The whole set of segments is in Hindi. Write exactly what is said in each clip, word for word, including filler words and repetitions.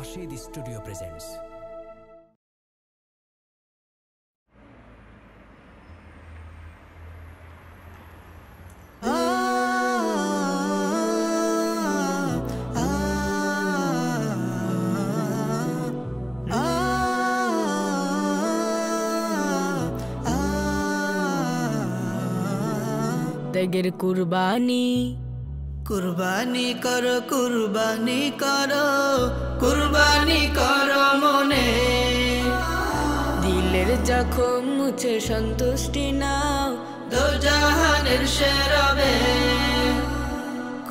Nasheed studio presents. देगर कुर्बानी कुर्बानी करो कुर्बानी करो कुर्बानी करो मने दिलेर जखम मुझे संतुष्टि नाओ दो जहानेर सेरा बे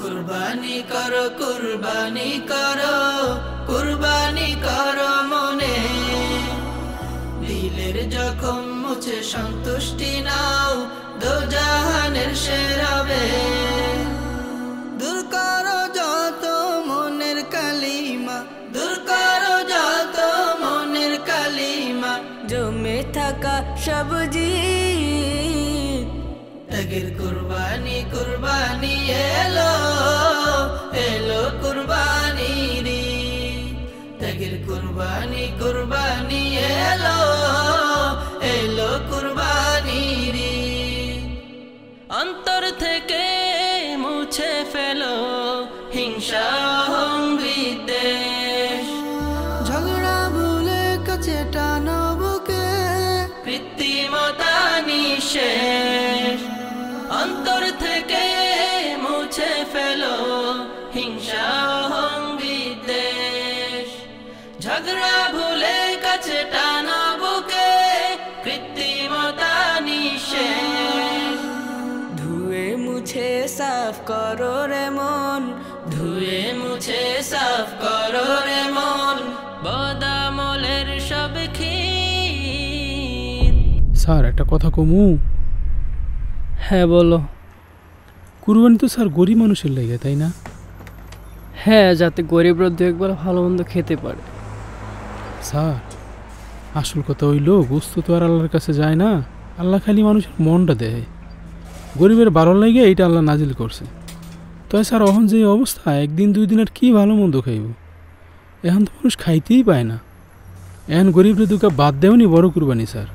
कुर्बानी करो कुर्बानी करो कुर्बानी करो मने दिलेर जखम मुझे संतुष्टि नाओ दो जहानेर सेरा बे दूर करो जातो मोनेर कालिमा दूर करो जातो मोनेर कालिमा जमे थाका सब जीत त्यागेर कुर्बानी कुर्बानी एलो एलो कुर्बानी री त्यागेर कुर्बानी कुर्बानी एलो एलो कुर्बानी री अंतर थेके मुछे फेलो हिंसा विदेश झगड़ा भूले कचे टानो बुके कृत्रिमता निशेष अंतर थेके मुछे फेलो हिंसा विदेश झगड़ा भूले कचे टानो बुके कृत्रिमता मुझे साफ करो रे मन धुए मुझे साफ करो रे मन बदामलेर सब खीर सर एक कथा कमु हाँ बोलो कुरबानी तो सर गरीब मानुषेर लागे ताई ना हाँ जाते गरीबरा दो एकबार भालो मन्द खेते पारे सर आसल कथा हइलो गोश्त तो आर आल्लाहर काछे जाय ना आल्लाह खाली मानुषेर मनटा देय गरीबेर बारो लागे एटा आल्लाह नाजिल करछे तो सर अहन जे अवस्था एक दिन दुई दिन आर कि भालो मन्द खाइबो एखन तो मानुष खाइतेई पाय ना एखन गरीबरे दुका बाद देओनी बड़ो कुरबानी सर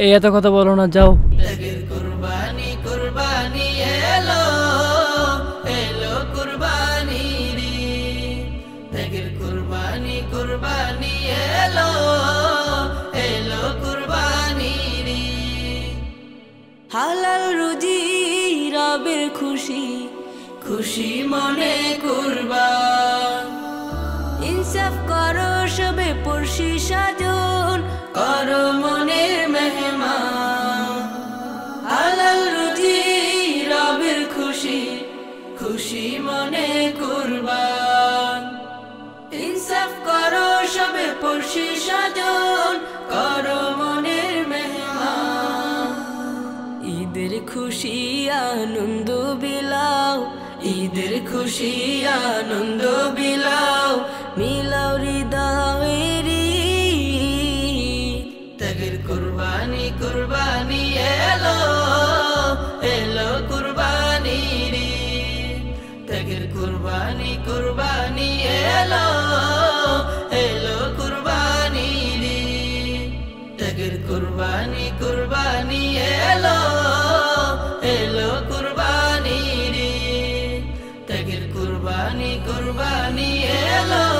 ए एत कथा बोलो ना जाओ त्यागेर कुरबानी कुरबानी एलो एलो कुरबानी रे त्यागेर कुरबानी कुरबानी एलो एलो कुरबानी रे हालाल रुजी रबेर खुशी खुशी मने कुर्बान इंसाफ करो सबे पुरशी साजन करो मनेर मेहमान हालाल रुजी रबेर खुशी खुशी मने कुर्बान इंसाफ करो सबे पुरशी साजन करो मनेर मेहमान ईदेर खुशी आनंद बिलाओ ईदेर खुशी आनंद बिलाओ मिलाओ हृदयेरी त्यागेर कुर्बानी कुर्बानी एलो एलो कुर्बानी रे त्यागेर कुर्बानी कुर्बानी एलो एलो कुर्बानी रे त्यागेर कुर्बानी कुर्बानी एलो एलो कुर्बानी रे त्यागेर कुर्बानी कुर्बानी एलो।